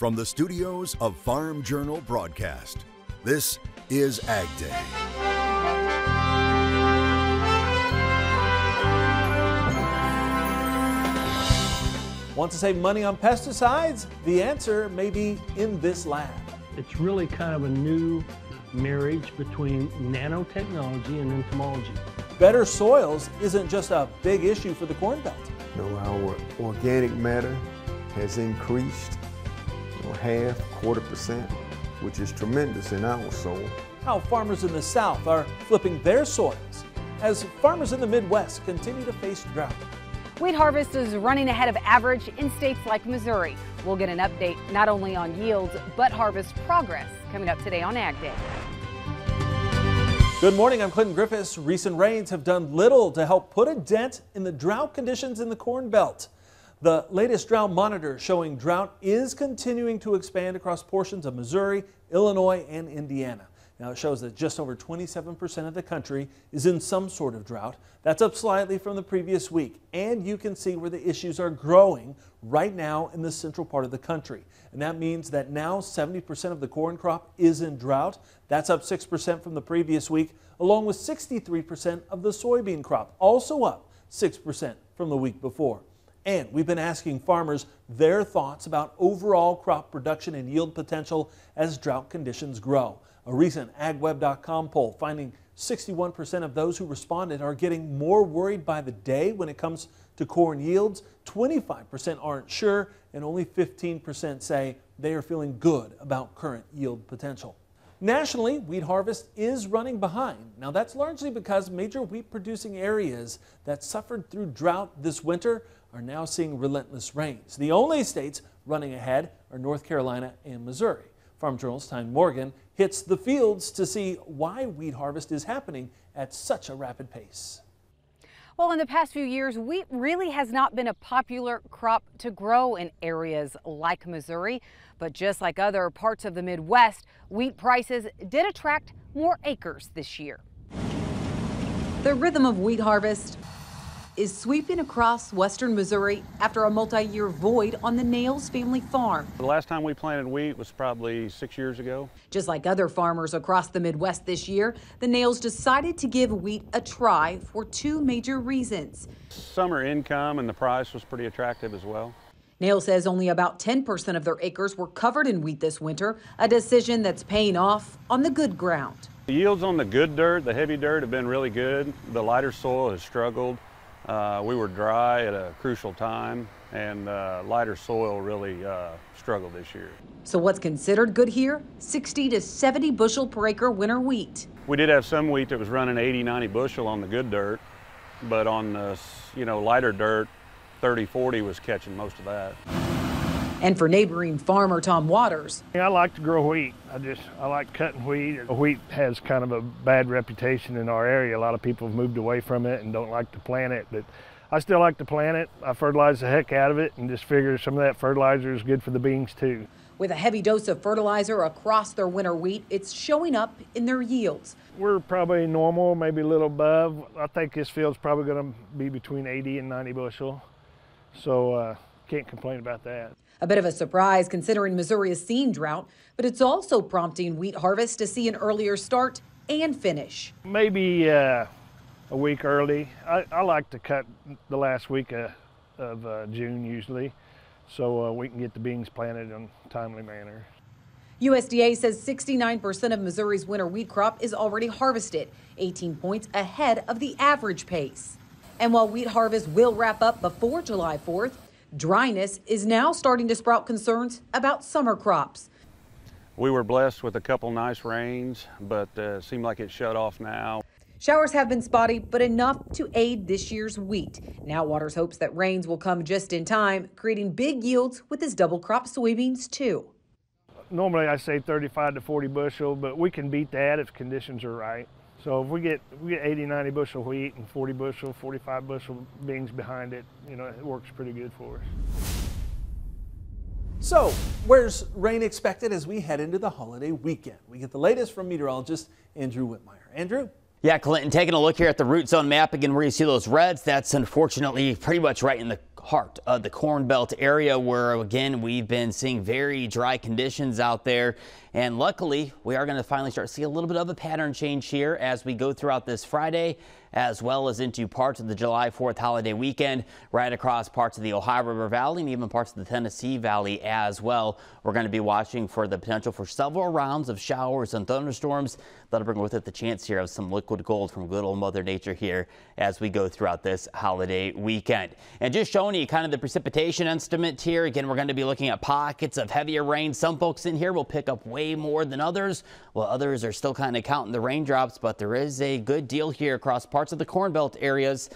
From the studios of Farm Journal Broadcast, this is Ag Day. Want to save money on pesticides? The answer may be in this lab. It's really kind of a new marriage between nanotechnology and entomology. Better soils isn't just a big issue for the Corn Belt. You know, our organic matter has increased, you know, half, quarter %, which is tremendous in our soil. How farmers in the South are flipping their soils as farmers in the Midwest continue to face drought. Wheat harvest is running ahead of average in states like Missouri. We'll get an update not only on yields, but harvest progress coming up today on Ag Day. Good morning, I'm Clinton Griffiths. Recent rains have done little to help put a dent in the drought conditions in the Corn Belt. The latest drought monitor showing drought is continuing to expand across portions of Missouri, Illinois, and Indiana. Now it shows that just over 27% of the country is in some sort of drought. That's up slightly from the previous week, and you can see where the issues are growing right now in the central part of the country. And that means that now 70% of the corn crop is in drought. That's up 6% from the previous week, along with 63% of the soybean crop, also up 6% from the week before. And we've been asking farmers their thoughts about overall crop production and yield potential as drought conditions grow. A recent AgWeb.com poll finding 61% of those who responded are getting more worried by the day when it comes to corn yields. 25% aren't sure, and only 15% say they are feeling good about current yield potential. Nationally, wheat harvest is running behind. Now that's largely because major wheat producing areas that suffered through drought this winter are now seeing relentless rains. The only states running ahead are North Carolina and Missouri. Farm Journal's Tyne Morgan hits the fields to see why wheat harvest is happening at such a rapid pace. Well, in the past few years, wheat really has not been a popular crop to grow in areas like Missouri. But just like other parts of the Midwest, wheat prices did attract more acres this year. The rhythm of wheat harvest is sweeping across western Missouri after a multi-year void on the Nails family farm. The last time we planted wheat was probably 6 years ago. Just like other farmers across the Midwest this year, the Nails decided to give wheat a try for two major reasons. Summer income, and the price was pretty attractive as well. Nails says only about 10% of their acres were covered in wheat this winter, a decision that's paying off on the good ground. The yields on the good dirt, the heavy dirt, have been really good. The lighter soil has struggled. We were dry at a crucial time, and lighter soil really struggled this year. So what's considered good here? 60 to 70 bushel per acre winter wheat. We did have some wheat that was running 80, 90 bushel on the good dirt, but on the, you know, lighter dirt, 30, 40 was catching most of that. And for neighboring farmer Tom Waters. I like to grow wheat. I like cutting wheat. Wheat has kind of a bad reputation in our area. A lot of people have moved away from it and don't like to plant it, but I still like to plant it. I fertilize the heck out of it and just figure some of that fertilizer is good for the beans too. With a heavy dose of fertilizer across their winter wheat, it's showing up in their yields. We're probably normal, maybe a little above. I think this field's probably gonna be between 80 and 90 bushel, so can't complain about that. A bit of a surprise considering Missouri has seen drought, but it's also prompting wheat harvest to see an earlier start and finish. Maybe a week early. I like to cut the last week of June usually, so we can get the beans planted in a timely manner. USDA says 69% of Missouri's winter wheat crop is already harvested, 18 points ahead of the average pace. And while wheat harvest will wrap up before July 4th, dryness is now starting to sprout concerns about summer crops. We were blessed with a couple nice rains, but it seemed like it shut off now. Showers have been spotty, but enough to aid this year's wheat. Now Waters hopes that rains will come just in time, creating big yields with his double crop soybeans too. Normally I say 35 to 40 bushel, but we can beat that if conditions are right. So if we get 80, 90 bushel wheat and 40 bushel, 45 bushel beans behind it, you know, it works pretty good for us. So where's rain expected as we head into the holiday weekend? We get the latest from meteorologist Andrew Whitmire. Andrew? Yeah, Clinton, taking a look here at the root zone map again, where you see those reds, that's unfortunately pretty much right in the heart of the Corn Belt area, where again we've been seeing very dry conditions out there, and luckily we are going to finally start to see a little bit of a pattern change here as we go throughout this Friday as well as into parts of the July 4th holiday weekend, right across parts of the Ohio River Valley and even parts of the Tennessee Valley as well. We're going to be watching for the potential for several rounds of showers and thunderstorms that'll bring with it the chance here of some liquid gold from good old Mother Nature here as we go throughout this holiday weekend. And just showing you kind of the precipitation estimate here. Again, we're going to be looking at pockets of heavier rain. Some folks in here will pick up way more than others, while others are still kind of counting the raindrops, but there is a good deal here across parts of the Corn Belt areas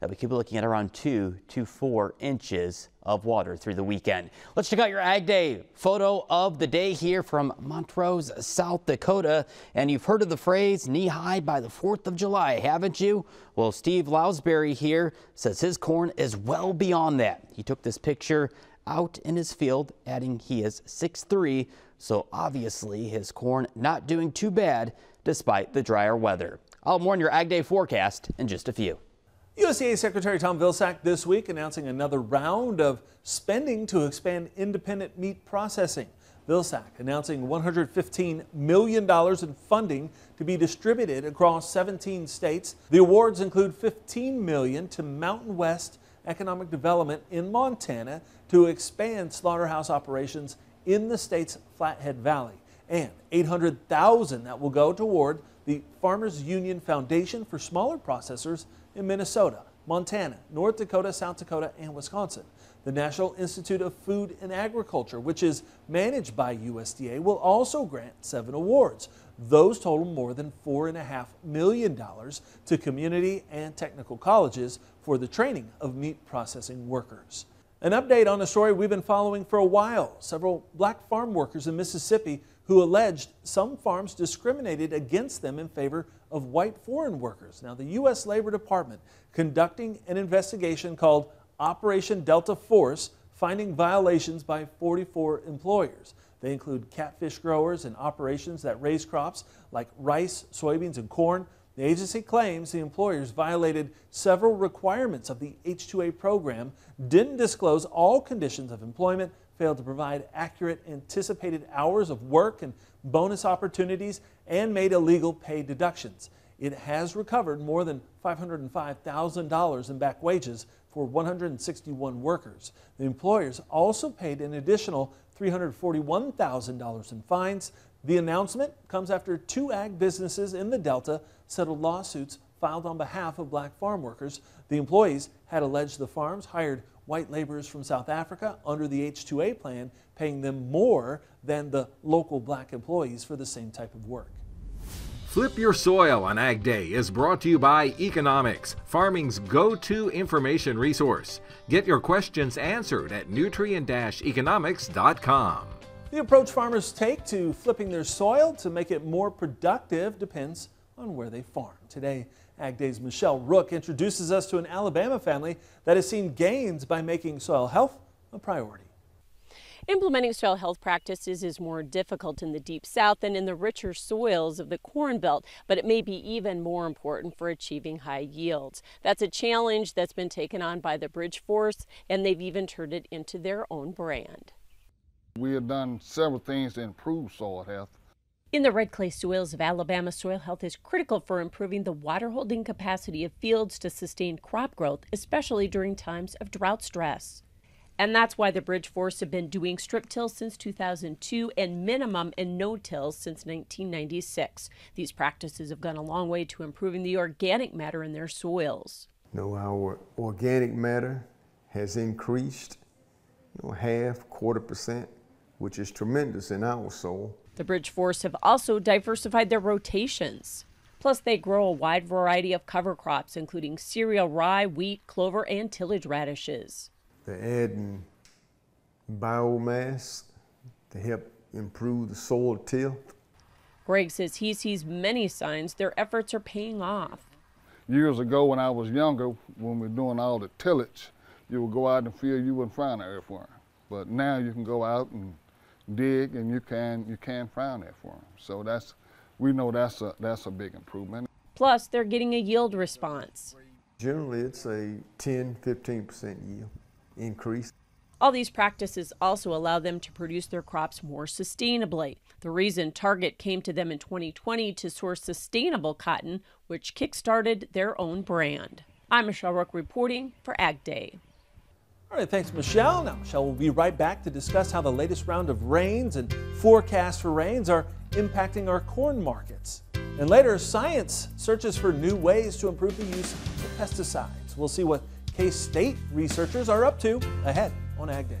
that we could be looking at around 2 to 4 inches of water through the weekend. Let's check out your Ag Day photo of the day here from Montrose, South Dakota. And you've heard of the phrase knee high by the 4th of July, haven't you? Well, Steve Lousbury here says his corn is well beyond that. He took this picture out in his field, adding he is 6'3", so obviously his corn not doing too bad despite the drier weather. I'll more on your Ag Day forecast in just a few. USDA Secretary Tom Vilsack this week announcing another round of spending to expand independent meat processing. Vilsack announcing $115 million in funding to be distributed across 17 states. The awards include $15 million to Mountain West Economic Development in Montana to expand slaughterhouse operations in the state's Flathead Valley, and $800,000 that will go toward the Farmers Union Foundation for smaller processors in Minnesota, Montana, North Dakota, South Dakota, and Wisconsin. The National Institute of Food and Agriculture, which is managed by USDA, will also grant 7 awards. Those total more than $4.5 million to community and technical colleges for the training of meat processing workers. An update on a story we've been following for a while. Several black farm workers in Mississippi who alleged some farms discriminated against them in favor of white foreign workers. Now, the U.S. Labor Department conducting an investigation called Operation Delta Force, finding violations by 44 employers. They include catfish growers and operations that raise crops like rice, soybeans, and corn. The agency claims the employers violated several requirements of the H-2A program, didn't disclose all conditions of employment, failed to provide accurate anticipated hours of work and bonus opportunities, and made illegal pay deductions. It has recovered more than $505,000 in back wages for 161 workers. The employers also paid an additional $341,000 in fines. The announcement comes after 2 ag businesses in the Delta settled lawsuits filed on behalf of black farm workers. The employees had alleged the farms hired white laborers from South Africa under the H-2A plan, paying them more than the local black employees for the same type of work. Flip Your Soil on Ag Day is brought to you by Economics, farming's go-to information resource. Get your questions answered at nutrient-economics.com. The approach farmers take to flipping their soil to make it more productive depends on where they farm. Today, Ag Day's Michelle Rook introduces us to an Alabama family that has seen gains by making soil health a priority. Implementing soil health practices is more difficult in the Deep South than in the richer soils of the Corn Belt, but it may be even more important for achieving high yields. That's a challenge that's been taken on by the Bridge Force, and they've even turned it into their own brand. We have done several things to improve soil health. In the red clay soils of Alabama, soil health is critical for improving the water-holding capacity of fields to sustain crop growth, especially during times of drought stress. And that's why the Bridge Force have been doing strip tills since 2002 and minimum and no-tills since 1996. These practices have gone a long way to improving the organic matter in their soils. You know, our organic matter has increased, you know, half, quarter %, which is tremendous in our soil. The Bridge Force have also diversified their rotations. Plus, they grow a wide variety of cover crops, including cereal, rye, wheat, clover, and tillage radishes. They're adding biomass to help improve the soil tilth. Greg says he sees many signs their efforts are paying off. Years ago, when I was younger, when we were doing all the tillage, you would go out in the field, you wouldn't find an earthworm. But now you can go out and dig, and you can find that for them. So we know that's a big improvement. Plus, they're getting a yield response. Generally, it's a 10-15% yield. increase. All these practices also allow them to produce their crops more sustainably. The reason Target came to them in 2020 to source sustainable cotton, which kickstarted their own brand. I'm Michelle Rook reporting for Ag Day. All right, thanks, Michelle. Now, Michelle will be right back to discuss how the latest round of rains and forecasts for rains are impacting our corn markets. And later, science searches for new ways to improve the use of pesticides. We'll see what K-State researchers are up to ahead on Ag Day.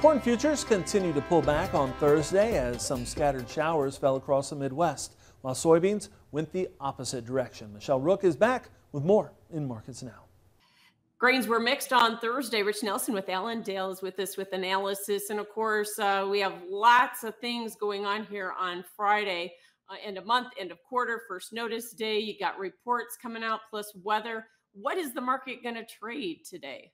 Corn futures continue to pull back on Thursday as some scattered showers fell across the Midwest, while soybeans went the opposite direction. Michelle Rook is back with more in Markets Now. Grains were mixed on Thursday. Rich Nelson with Allendale is with us with analysis. And of course, we have lots of things going on here on Friday. End of month, end of quarter, first notice day. You got reports coming out, plus weather. What is the market going to trade today?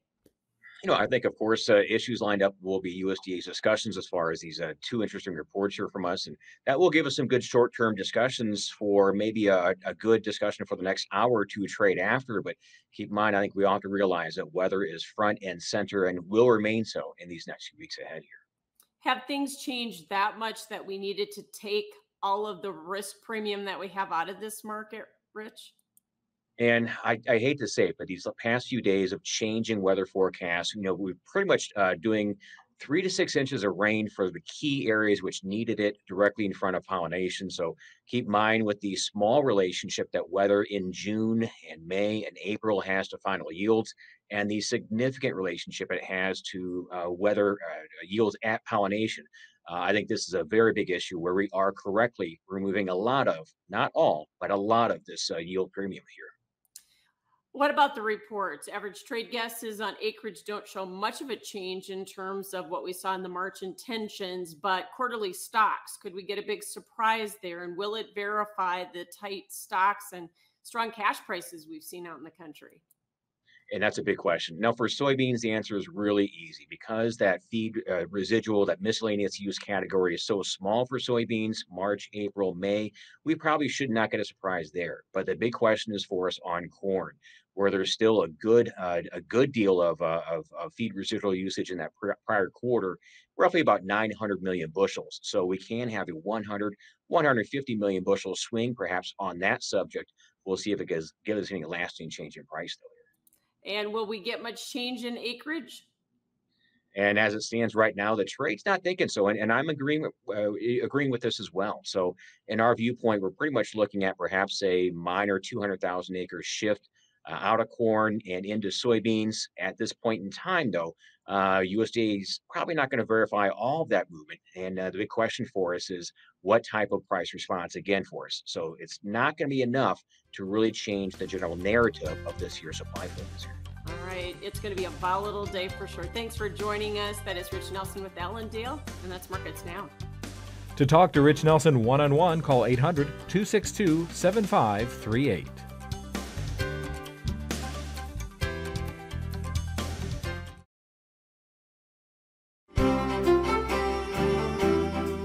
You know, I think, of course, issues lined up will be USDA's discussions as far as these two interesting reports here from us. And that will give us some good short-term discussions for maybe a good discussion for the next hour or two trade after. But keep in mind, I think we all have to realize that weather is front and center and will remain so in these next few weeks ahead here. Have things changed that much that we needed to take all of the risk premium that we have out of this market, Rich? And I hate to say it, but these past few days of changing weather forecasts, you know, we're pretty much doing 3 to 6 inches of rain for the key areas which needed it directly in front of pollination. So keep in mind with the small relationship that weather in June and May and April has to final yields, and the significant relationship it has to weather yields at pollination. I think this is a very big issue where we are correctly removing a lot of, not all, but a lot of this yield premium here. What about the reports? Average trade guesses on acreage don't show much of a change in terms of what we saw in the March intentions, but quarterly stocks, could we get a big surprise there? And will it verify the tight stocks and strong cash prices we've seen out in the country? And that's a big question. Now, for soybeans, the answer is really easy because that feed residual, that miscellaneous use category is so small for soybeans, March, April, May, we probably should not get a surprise there. But the big question is for us on corn, where there's still a good deal of feed residual usage in that prior quarter, roughly about 900 million bushels. So we can have a 150 million bushel swing perhaps on that subject. We'll see if it gives any lasting change in price though. And will we get much change in acreage? And as it stands right now, the trade's not thinking so. And I'm agreeing with this as well. So in our viewpoint, we're pretty much looking at perhaps a minor 200,000 acre shift out of corn and into soybeans. At this point in time, though, USDA is probably not going to verify all of that movement. And the big question for us is what type of price response again for us. So it's not going to be enough to really change the general narrative of this year's supply focus. All right. It's going to be a volatile day for sure. Thanks for joining us. That is Rich Nelson with Allendale, and that's Markets Now. To talk to Rich Nelson one-on-one, call 800-262-7538.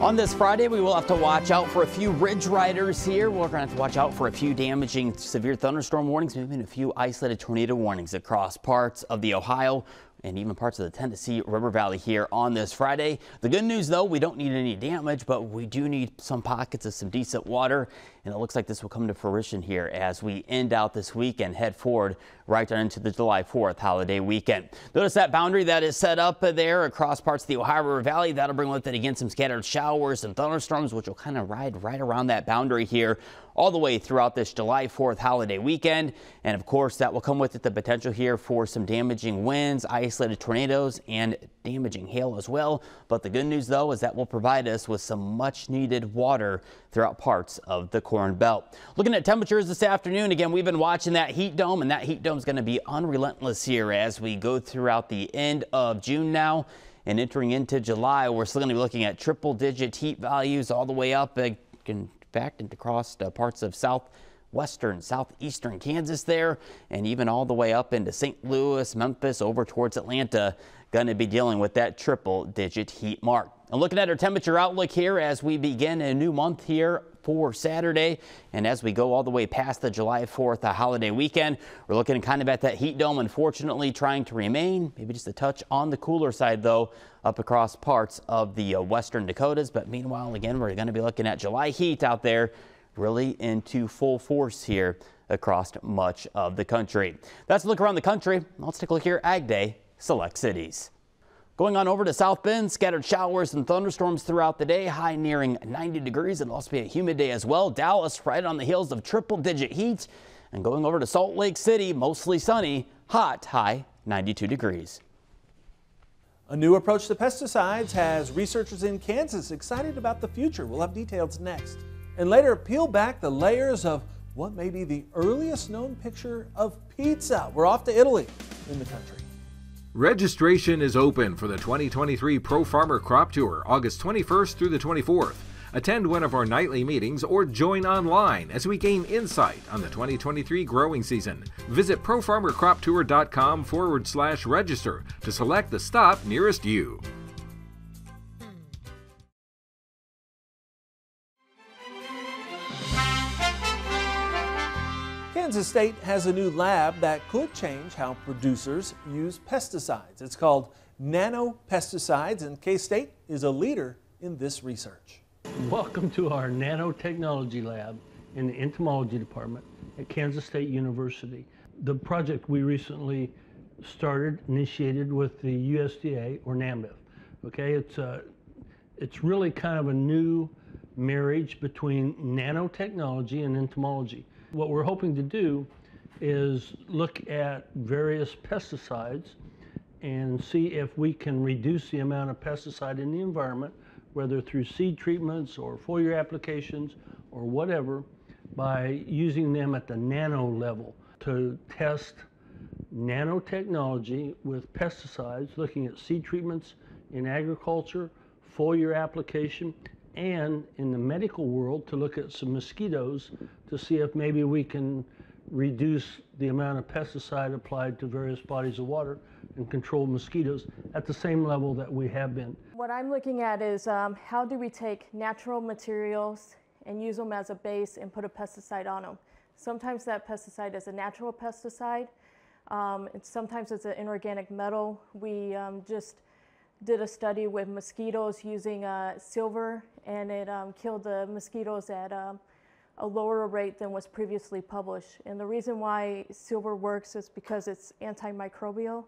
On this Friday, we will have to watch out for a few ridge riders here. We're going to have to watch out for a few damaging severe thunderstorm warnings, maybe even a few isolated tornado warnings across parts of the Ohio and even parts of the Tennessee River Valley here on this Friday. The good news, though, we don't need any damage, but we do need some pockets of some decent water. And it looks like this will come to fruition here as we end out this week and head forward right down into the July 4th holiday weekend. Notice that boundary that is set up there across parts of the Ohio River Valley. That'll bring with it again some scattered showers and thunderstorms, which will kind of ride right around that boundary here all the way throughout this July 4th holiday weekend. And of course, that will come with it the potential here for some damaging winds, isolated tornadoes, and damaging hail as well. But the good news, though, is that will provide us with some much needed water throughout parts of the Corn Belt. Looking at temperatures this afternoon, again, we've been watching that heat dome, and that heat dome is going to be unrelentless here as we go throughout the end of June now and entering into July. We're still going to be looking at triple digit heat values all the way up, in fact, and across parts of southwestern, southeastern Kansas there, and even all the way up into St. Louis, Memphis, over towards Atlanta, going to be dealing with that triple digit heat mark. And looking at our temperature outlook here as we begin a new month here for Saturday. And as we go all the way past the July 4th holiday weekend, we're looking kind of at that heat dome, unfortunately, trying to remain maybe just a touch on the cooler side, though, up across parts of the western Dakotas. But meanwhile, again, we're going to be looking at July heat out there really into full force here across much of the country. That's a look around the country. Let's take a look here at Ag Day Select Cities. Going on over to South Bend, scattered showers and thunderstorms throughout the day, high nearing 90 degrees. It'll also be a humid day as well. Dallas right on the heels of triple-digit heat. And going over to Salt Lake City, mostly sunny, hot, high 92 degrees. A new approach to pesticides has researchers in Kansas excited about the future. We'll have details next. And later, peel back the layers of what may be the earliest known picture of pizza. We're off to Italy in the country. Registration is open for the 2023 Pro Farmer Crop Tour, August 21st through the 24th. Attend one of our nightly meetings or join online as we gain insight on the 2023 growing season. Visit profarmercroptour.com/register to select the stop nearest you. Kansas State has a new lab that could change how producers use pesticides. It's called Nano Pesticides, and K-State is a leader in this research. Welcome to our nanotechnology lab in the entomology department at Kansas State University. The project we recently initiated with the USDA or NAMBIF. Okay, it's really kind of a new marriage between nanotechnology and entomology. What we're hoping to do is look at various pesticides and see if we can reduce the amount of pesticide in the environment, whether through seed treatments or foliar applications or whatever, by using them at the nano level to test nanotechnology with pesticides, looking at seed treatments in agriculture, foliar application, and in the medical world to look at some mosquitoes to see if maybe we can reduce the amount of pesticide applied to various bodies of water and control mosquitoes at the same level that we have been. What I'm looking at is how do we take natural materials and use them as a base and put a pesticide on them. Sometimes that pesticide is a natural pesticide, and sometimes it's an inorganic metal. We just did a study with mosquitoes using silver, and it killed the mosquitoes at a lower rate than was previously published. And the reason why silver works is because it's antimicrobial.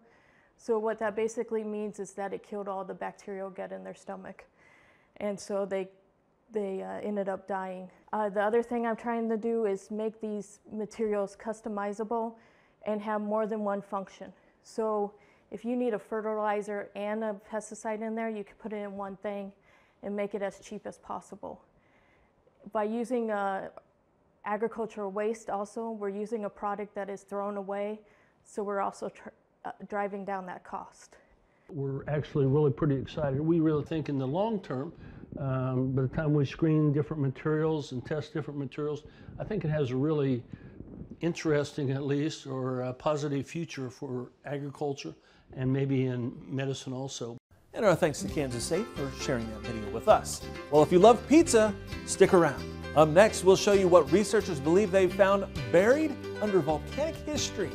So what that basically means is that it killed all the bacterial gut in their stomach. And so they ended up dying. The other thing I'm trying to do is make these materials customizable and have more than one function. So if you need a fertilizer and a pesticide in there, you can put it in one thing and make it as cheap as possible. By using agricultural waste also, we're using a product that is thrown away, so we're also driving down that cost. We're actually really pretty excited. We really think in the long term, by the time we screen different materials and test different materials, I think it has a really interesting, at least, or a positive future for agriculture and maybe in medicine also. And our thanks to Kansas State for sharing that video with us. Well, if you love pizza, stick around. Up next, we'll show you what researchers believe they've found buried under volcanic history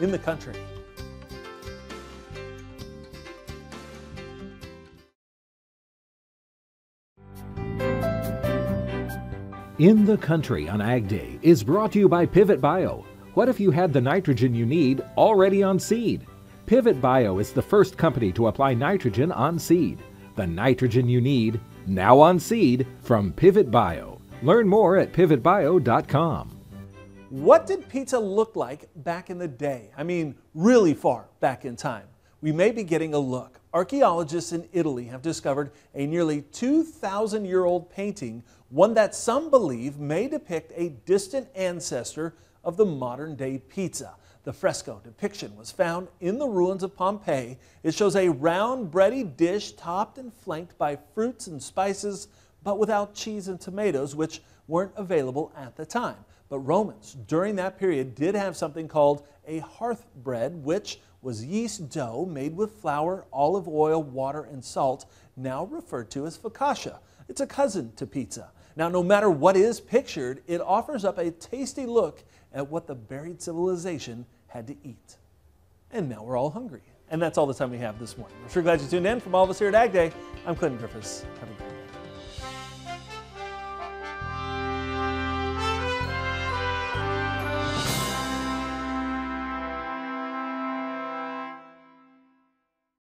in the country. In the Country on Ag Day is brought to you by Pivot Bio. What if you had the nitrogen you need already on seed? Pivot Bio is the first company to apply nitrogen on seed. The nitrogen you need, now on seed, from Pivot Bio. Learn more at pivotbio.com. What did pizza look like back in the day? I mean, really far back in time. We may be getting a look. Archaeologists in Italy have discovered a nearly 2,000-year-old painting, one that some believe may depict a distant ancestor of the modern-day pizza. The fresco depiction was found in the ruins of Pompeii. It shows a round, bready dish topped and flanked by fruits and spices, but without cheese and tomatoes, which weren't available at the time. But Romans, during that period, did have something called a hearth bread, which was yeast dough made with flour, olive oil, water, and salt, now referred to as focaccia. It's a cousin to pizza. Now, no matter what is pictured, it offers up a tasty look at what the buried civilization had to eat. And now we're all hungry. And that's all the time we have this morning. We're sure glad you tuned in. From all of us here at Ag Day, I'm Clinton Griffiths. Have a great day.